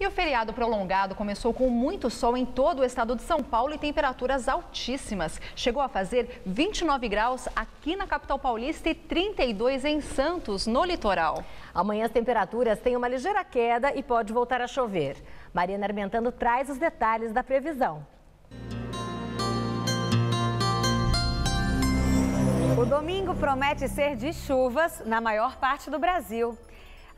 E o feriado prolongado começou com muito sol em todo o estado de São Paulo e temperaturas altíssimas. Chegou a fazer 29 graus aqui na capital paulista e 32 em Santos, no litoral. Amanhã as temperaturas têm uma ligeira queda e pode voltar a chover. Mariana Armentano traz os detalhes da previsão. O domingo promete ser de chuvas na maior parte do Brasil.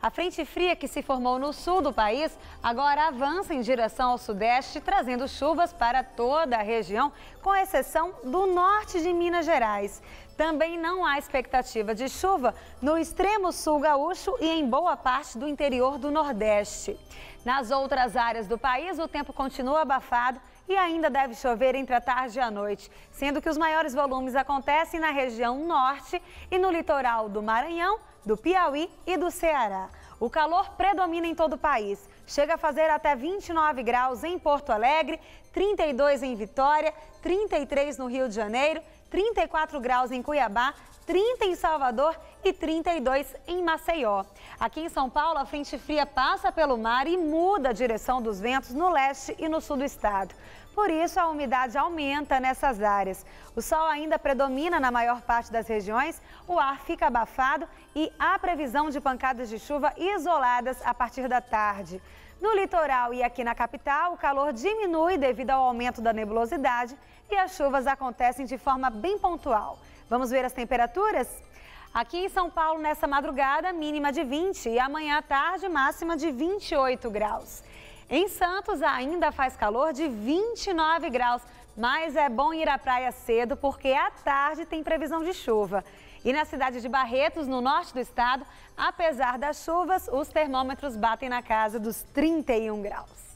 A frente fria que se formou no sul do país agora avança em direção ao sudeste, trazendo chuvas para toda a região, com exceção do norte de Minas Gerais. Também não há expectativa de chuva no extremo sul gaúcho e em boa parte do interior do Nordeste. Nas outras áreas do país, o tempo continua abafado e ainda deve chover entre a tarde e a noite, sendo que os maiores volumes acontecem na região norte e no litoral do Maranhão, do Piauí e do Ceará. O calor predomina em todo o país. Chega a fazer até 29 graus em Porto Alegre, 32 em Vitória, 33 no Rio de Janeiro, 34 graus em Cuiabá, 30 em Salvador e 32 em Maceió. Aqui em São Paulo, a frente fria passa pelo mar e muda a direção dos ventos no leste e no sul do estado. Por isso, a umidade aumenta nessas áreas. O sol ainda predomina na maior parte das regiões, o ar fica abafado e há previsão de pancadas de chuva isoladas a partir da tarde. No litoral e aqui na capital, o calor diminui devido ao aumento da nebulosidade e as chuvas acontecem de forma bem pontual. Vamos ver as temperaturas? Aqui em São Paulo, nessa madrugada, mínima de 20 e amanhã à tarde, máxima de 28 graus. Em Santos ainda faz calor de 29 graus, mas é bom ir à praia cedo porque à tarde tem previsão de chuva. E na cidade de Barretos, no norte do estado, apesar das chuvas, os termômetros batem na casa dos 31 graus.